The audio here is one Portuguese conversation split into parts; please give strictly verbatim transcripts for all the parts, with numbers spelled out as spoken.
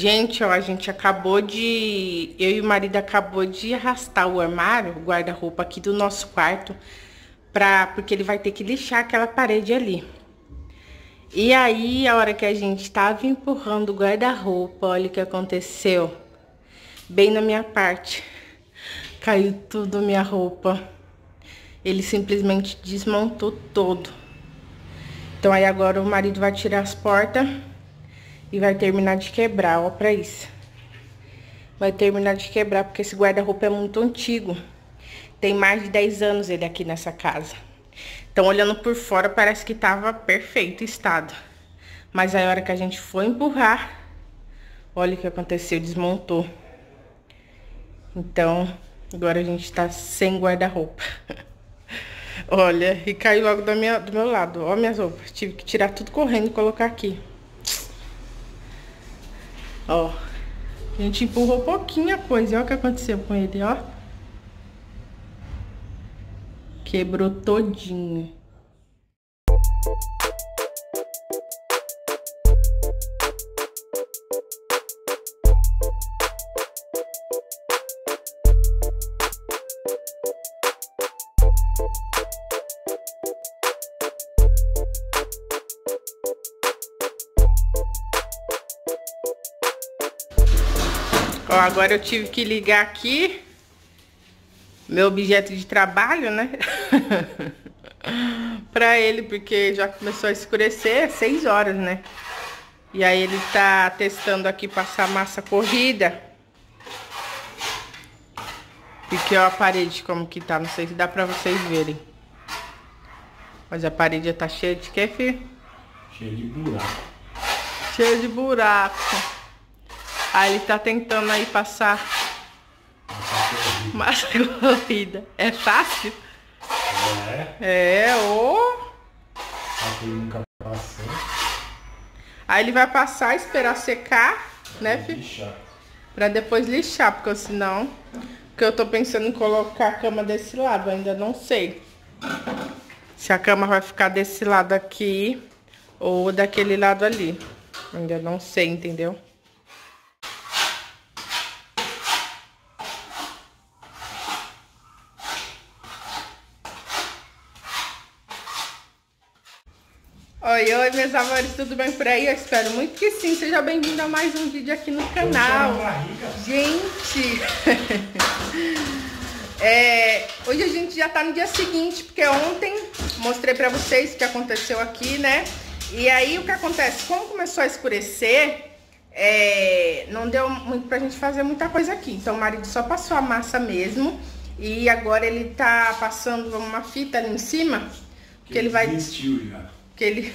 Gente, ó, a gente acabou de... Eu e o marido acabou de arrastar o armário, o guarda-roupa aqui do nosso quarto, pra... porque ele vai ter que lixar aquela parede ali. E aí, a hora que a gente tava empurrando o guarda-roupa, olha o que aconteceu. Bem na minha parte. Caiu tudo minha roupa. Ele simplesmente desmontou todo. Então aí agora o marido vai tirar as portas e vai terminar de quebrar, ó, pra isso. Vai terminar de quebrar, porque esse guarda-roupa é muito antigo. Tem mais de dez anos ele aqui nessa casa. Então, olhando por fora, parece que tava perfeito estado. Mas aí, a hora que a gente foi empurrar, olha o que aconteceu, desmontou. Então, agora a gente tá sem guarda-roupa. Olha, e caiu logo da minha, do meu lado. Ó, minhas roupas, tive que tirar tudo correndo e colocar aqui. Ó, a gente empurrou pouquinho a coisa, ó o que aconteceu com ele, ó. Quebrou todinho. Ó, agora eu tive que ligar aqui meu objeto de trabalho, né? Pra ele, porque já começou a escurecer, é seis horas, né? E aí ele tá testando aqui passar massa corrida. Porque ó, a parede como que tá, não sei se dá pra vocês verem. Mas a parede já tá cheia de quê, filho? Cheia de buraco. Cheia de buraco. Aí ele tá tentando aí passar massa corrida. É fácil? É. É, ô. Aí ele vai passar, esperar secar, né, filho? Pra depois lixar, porque senão... Porque eu tô pensando em colocar a cama desse lado, ainda não sei. Se a cama vai ficar desse lado aqui ou daquele lado ali. Ainda não sei, entendeu? Oi, oi, meus amores, tudo bem por aí? Eu espero muito que sim. Seja bem-vindo a mais um vídeo aqui no canal. Gente, é, hoje a gente já tá no dia seguinte, porque ontem mostrei pra vocês o que aconteceu aqui, né? E aí o que acontece, como começou a escurecer, é, não deu muito pra gente fazer muita coisa aqui. Então o marido só passou a massa mesmo. E agora ele tá passando uma fita ali em cima, que ele vai... Desistiu já. Porque ele...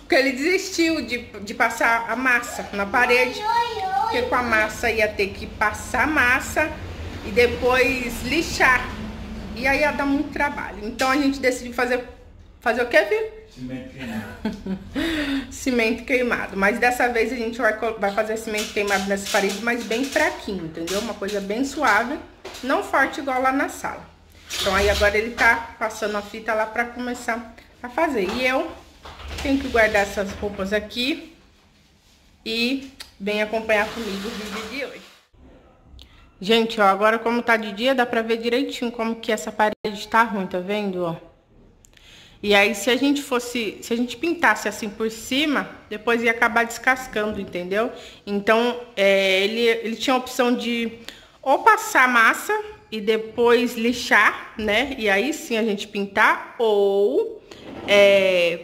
porque ele desistiu de, de passar a massa na parede. Porque com a massa ia ter que passar a massa e depois lixar. E aí ia dar muito trabalho. Então a gente decidiu fazer... Fazer o que, viu? Cimento queimado. Cimento queimado. Mas dessa vez a gente vai, vai fazer cimento queimado nessa parede, mas bem fraquinho, entendeu? Uma coisa bem suave. Não forte igual lá na sala. Então aí agora ele tá passando a fita lá pra começar a fazer. E eu tenho que guardar essas roupas aqui e vem acompanhar comigo o vídeo de hoje. Gente, ó, agora como tá de dia, dá pra ver direitinho como que essa parede tá ruim, tá vendo, ó? E aí se a gente fosse, se a gente pintasse assim por cima, depois ia acabar descascando, entendeu? Então é, ele, ele tinha a opção de ou passar massa e depois lixar, né? E aí sim a gente pintar ou é,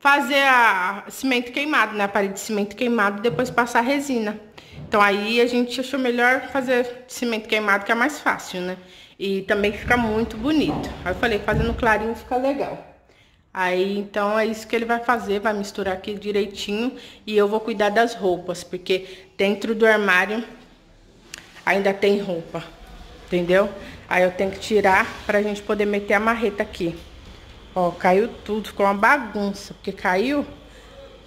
fazer a cimento queimado, né? A parede de cimento queimado e depois passar resina. Então aí a gente achou melhor fazer cimento queimado, que é mais fácil, né? E também fica muito bonito. Aí eu falei, fazendo clarinho fica legal. Aí então é isso que ele vai fazer, vai misturar aqui direitinho e eu vou cuidar das roupas, porque dentro do armário ainda tem roupa. Entendeu? Aí eu tenho que tirar pra gente poder meter a marreta aqui. Ó, caiu tudo, ficou uma bagunça, porque caiu,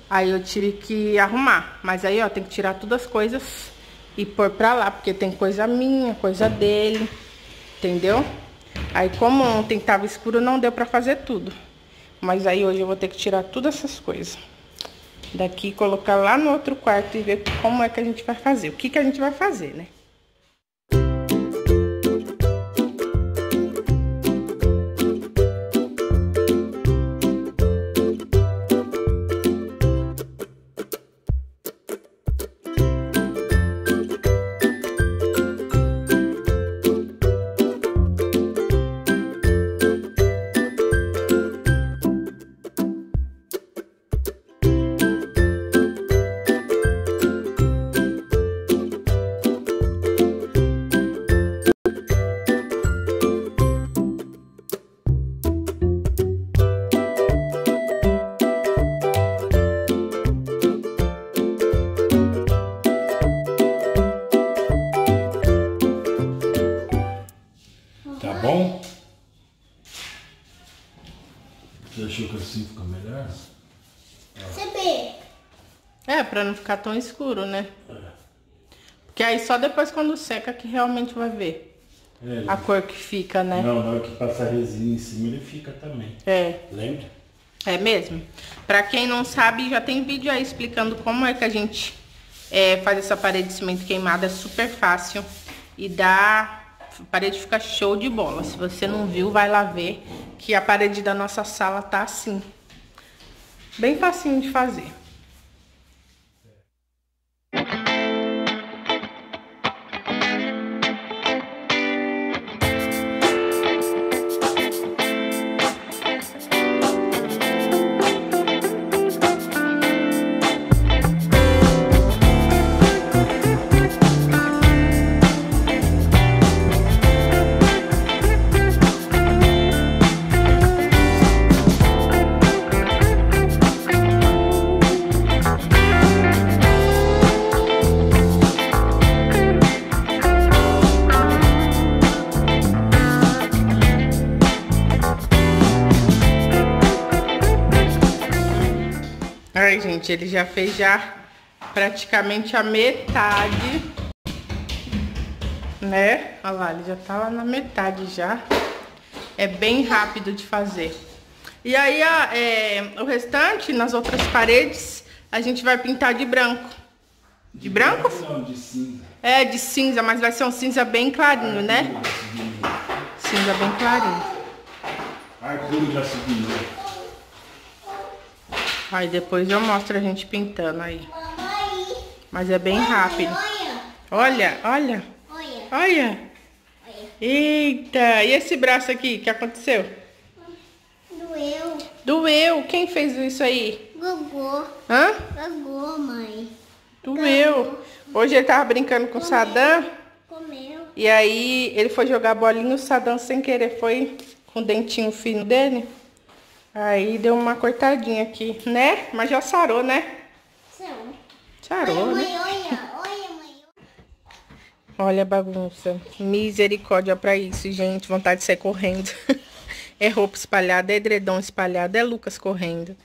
aí eu tive que arrumar. Mas aí, ó, tem que tirar todas as coisas e pôr pra lá, porque tem coisa minha, coisa dele, entendeu? Aí como ontem tava escuro, não deu pra fazer tudo. Mas aí hoje eu vou ter que tirar todas essas coisas. daqui, colocar lá no outro quarto e ver como é que a gente vai fazer, o que que a gente vai fazer, né? Você achou que assim fica melhor? Você vê. É, pra não ficar tão escuro, né? É. Porque aí só depois quando seca que realmente vai ver é, a cor que fica, né? Não, na hora que passar resina em cima ele fica também. É. Lembra? É mesmo. Pra quem não sabe, já tem vídeo aí explicando como é que a gente é, faz essa parede de cimento queimada. É super fácil e dá... A parede fica show de bola. Se você não viu, vai lá ver que a parede da nossa sala tá assim. Bem facinho de fazer. Gente, ele já fez já praticamente a metade, né? Olha lá, ele já tá lá na metade já. É bem rápido de fazer. E aí, a, é, o restante, nas outras paredes, a gente vai pintar de branco. De, de branco? Não, de cinza. É, de cinza, mas vai ser um cinza bem clarinho, Arcuro, né? Cinza bem clarinho. Arcuro já subiu. Aí depois eu mostro a gente pintando aí. Mamãe. Mas é bem rápido. Olha, olha. Olha. Olha. Eita. E esse braço aqui, o que aconteceu? Doeu. Doeu. Quem fez isso aí? Gogô. Hã? Gogô, mãe. Doeu. Hoje ele tava brincando com o Sadam. Comeu. E aí ele foi jogar bolinha, o Sadam sem querer foi com o dentinho fino dele. Aí deu uma cortadinha aqui, né? Mas já sarou, né? Sarou. Sarou, mãe, né? Olha, olha, mãe. Olha a bagunça. Misericórdia pra isso, gente. Vontade de sair correndo. É roupa espalhada, é edredom espalhado, é Lucas correndo.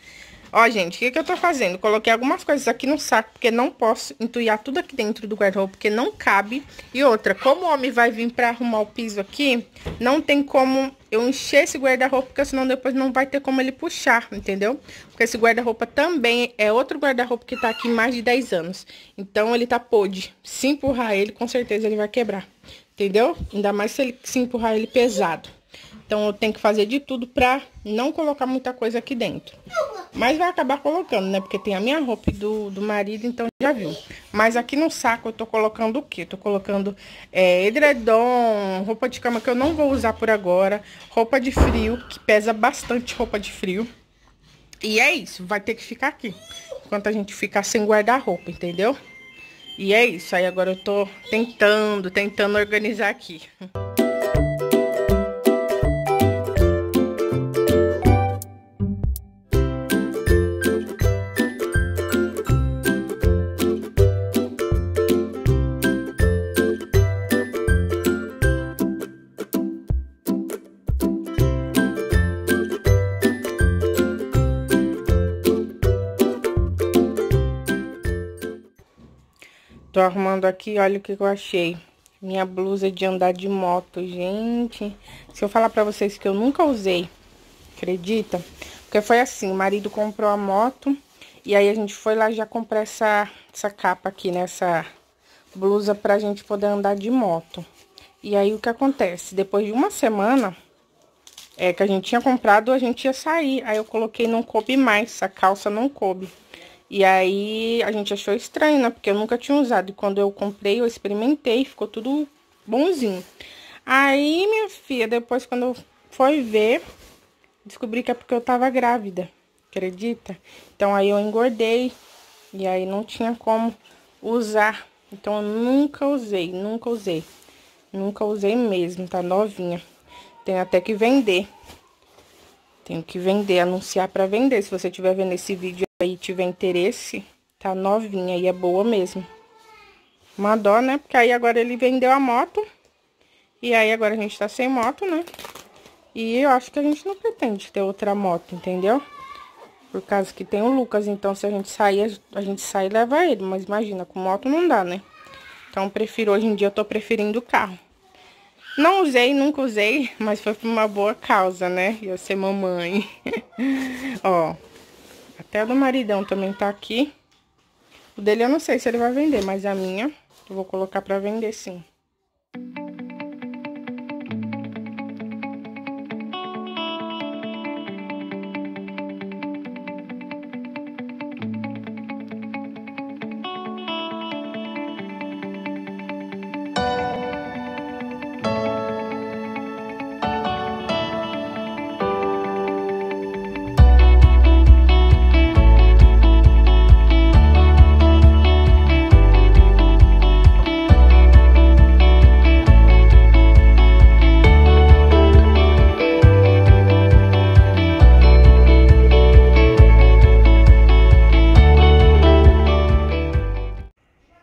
Ó, gente, o que que eu tô fazendo? Coloquei algumas coisas aqui no saco, porque não posso entulhar tudo aqui dentro do guarda-roupa, porque não cabe. E outra, como o homem vai vir pra arrumar o piso aqui, não tem como eu encher esse guarda-roupa, porque senão depois não vai ter como ele puxar, entendeu? Porque esse guarda-roupa também é outro guarda-roupa que tá aqui mais de dez anos. Então, ele tá podre. Se empurrar ele, com certeza ele vai quebrar, entendeu? Ainda mais se, ele, se empurrar ele pesado. Então, eu tenho que fazer de tudo pra não colocar muita coisa aqui dentro. Mas vai acabar colocando, né? Porque tem a minha roupa e do, do marido, então já viu. Mas aqui no saco eu tô colocando o quê? Eu tô colocando é, edredom, roupa de cama que eu não vou usar por agora. Roupa de frio, que pesa bastante roupa de frio. E é isso, vai ter que ficar aqui. Enquanto a gente ficar sem guarda-roupa, entendeu? E é isso, aí agora eu tô tentando, tentando organizar aqui. Tô arrumando aqui, olha o que eu achei. Minha blusa de andar de moto, gente. Se eu falar pra vocês que eu nunca usei, acredita? Porque foi assim, o marido comprou a moto E aí, a gente foi lá e já comprei essa, essa capa aqui, nessa blusa, pra gente poder andar de moto. E aí, o que acontece? Depois de uma semana, é, que a gente tinha comprado, a gente ia sair. Aí, eu coloquei, não coube mais, a calça não coube. E aí, a gente achou estranho, né? Porque eu nunca tinha usado. E quando eu comprei, eu experimentei, ficou tudo bonzinho. Aí, minha filha, depois, quando eu fui ver, descobri que é porque eu tava grávida. Acredita? Então, aí eu engordei. E aí, não tinha como usar. Então, eu nunca usei, nunca usei. Nunca usei mesmo, tá novinha. Tenho até que vender. Tenho que vender, anunciar pra vender. Se você tiver vendo esse vídeo aí, tiver interesse, tá novinha e é boa mesmo. Uma dó, né? Porque aí agora ele vendeu a moto. E aí agora a gente tá sem moto, né? E eu acho que a gente não pretende ter outra moto, entendeu? Por causa que tem o Lucas, então se a gente sair, a gente sai e leva ele. Mas imagina, com moto não dá, né? Então prefiro, hoje em dia eu tô preferindo o carro. Não usei, nunca usei, mas foi por uma boa causa, né? Eu ser mamãe. Ó, até a do maridão também tá aqui. O dele eu não sei se ele vai vender, mas a minha eu vou colocar pra vender sim.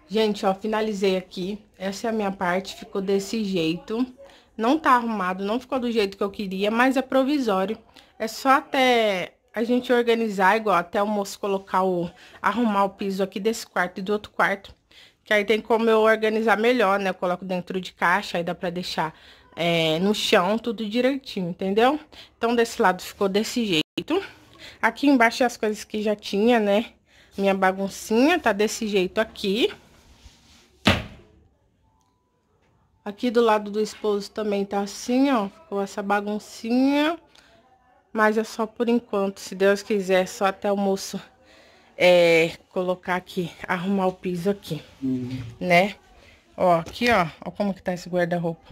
Gente, ó, finalizei aqui. Essa é a minha parte, ficou desse jeito. Não tá arrumado, não ficou do jeito que eu queria, mas é provisório. É só até a gente organizar, igual até o moço colocar o... arrumar o piso aqui desse quarto e do outro quarto. Que aí tem como eu organizar melhor, né? Eu coloco dentro de caixa, aí dá pra deixar é, no chão, tudo direitinho, entendeu? Então, desse lado ficou desse jeito. Aqui embaixo é as coisas que já tinha, né? Minha baguncinha tá desse jeito aqui. Aqui do lado do esposo também tá assim, ó, ficou essa baguncinha, mas é só por enquanto, se Deus quiser, só até o moço é, colocar aqui, arrumar o piso aqui, uhum. Né? Ó, aqui, ó, ó como que tá esse guarda-roupa.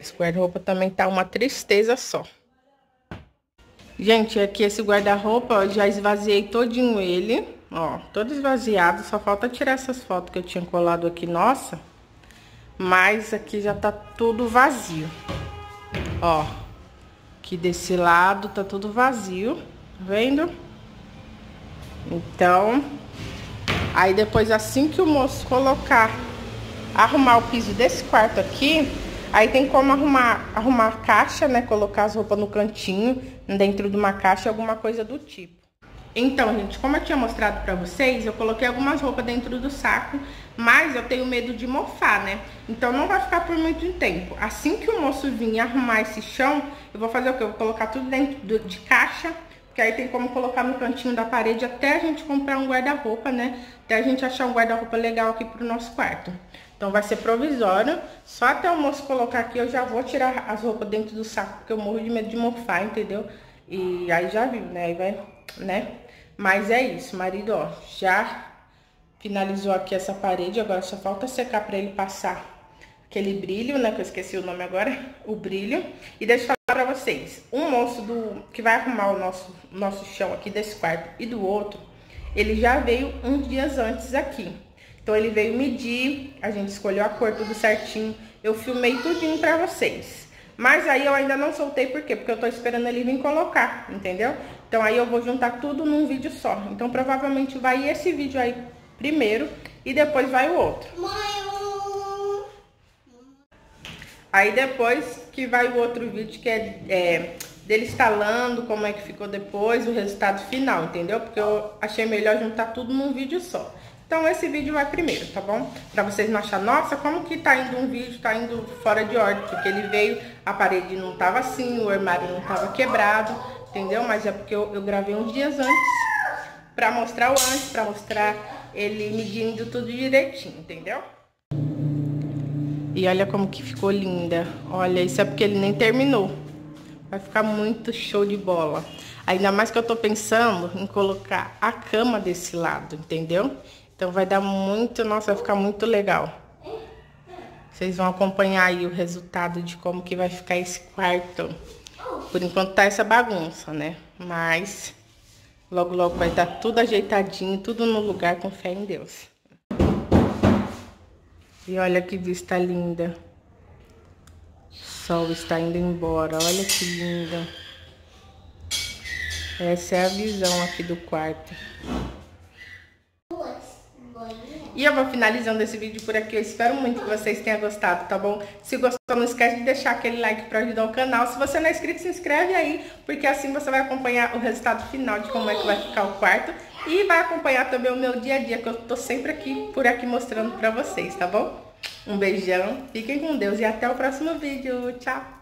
Esse guarda-roupa também tá uma tristeza só. Gente, aqui esse guarda-roupa, eu já esvaziei todinho ele, ó, todo esvaziado, só falta tirar essas fotos que eu tinha colado aqui, nossa... Mas aqui já tá tudo vazio. Ó, aqui desse lado tá tudo vazio, tá vendo? Então, aí depois assim que o moço colocar, arrumar o piso desse quarto aqui, aí tem como arrumar, arrumar a caixa, né? Colocar as roupas no cantinho, dentro de uma caixa, alguma coisa do tipo. Então, gente, como eu tinha mostrado pra vocês, eu coloquei algumas roupas dentro do saco, mas eu tenho medo de mofar, né? Então, não vai ficar por muito tempo. Assim que o moço vir arrumar esse chão, eu vou fazer o quê? Eu vou colocar tudo dentro de caixa, porque aí tem como colocar no cantinho da parede até a gente comprar um guarda-roupa, né? Até a gente achar um guarda-roupa legal aqui pro nosso quarto. Então, vai ser provisório. Só até o moço colocar aqui, eu já vou tirar as roupas dentro do saco, porque eu morro de medo de mofar, entendeu? E aí já viu, né? Aí vai, né? Mas é isso, marido, ó, já finalizou aqui essa parede, agora só falta secar pra ele passar aquele brilho, né, que eu esqueci o nome agora, o brilho. E deixa eu falar pra vocês, um moço do, que vai arrumar o nosso, nosso chão aqui desse quarto e do outro, ele já veio uns dias antes aqui. Então ele veio medir, a gente escolheu a cor tudo certinho, eu filmei tudinho pra vocês. Mas aí eu ainda não soltei, por quê? Porque eu tô esperando ele vir colocar, entendeu? Então aí eu vou juntar tudo num vídeo só. Então provavelmente vai esse vídeo aí primeiro e depois vai o outro. Aí depois que vai o outro vídeo, que é, é dele instalando, como é que ficou depois, o resultado final, entendeu? Porque eu achei melhor juntar tudo num vídeo só. Então esse vídeo vai primeiro, tá bom? Pra vocês não acharem, nossa, como que tá indo um vídeo, tá indo fora de ordem. Porque ele veio, a parede não tava assim, o armário não tava quebrado, entendeu? Mas é porque eu, eu gravei uns dias antes pra mostrar o antes, pra mostrar ele medindo tudo direitinho, entendeu? E olha como que ficou linda. Olha, isso é porque ele nem terminou. Vai ficar muito show de bola. Ainda mais que eu tô pensando em colocar a cama desse lado, entendeu? Então vai dar muito, nossa, vai ficar muito legal. Vocês vão acompanhar aí o resultado de como que vai ficar esse quarto. Por enquanto tá essa bagunça, né? Mas logo, logo vai estar tudo ajeitadinho, tudo no lugar, com fé em Deus. E olha que vista linda. O sol está indo embora, olha que linda. Essa é a visão aqui do quarto. E eu vou finalizando esse vídeo por aqui. Eu espero muito que vocês tenham gostado, tá bom? Se gostou, não esquece de deixar aquele like para ajudar o canal. Se você não é inscrito, se inscreve aí, porque assim você vai acompanhar o resultado final de como é que vai ficar o quarto. E vai acompanhar também o meu dia a dia, que eu tô sempre aqui, por aqui, mostrando pra vocês, tá bom? Um beijão, fiquem com Deus e até o próximo vídeo. Tchau!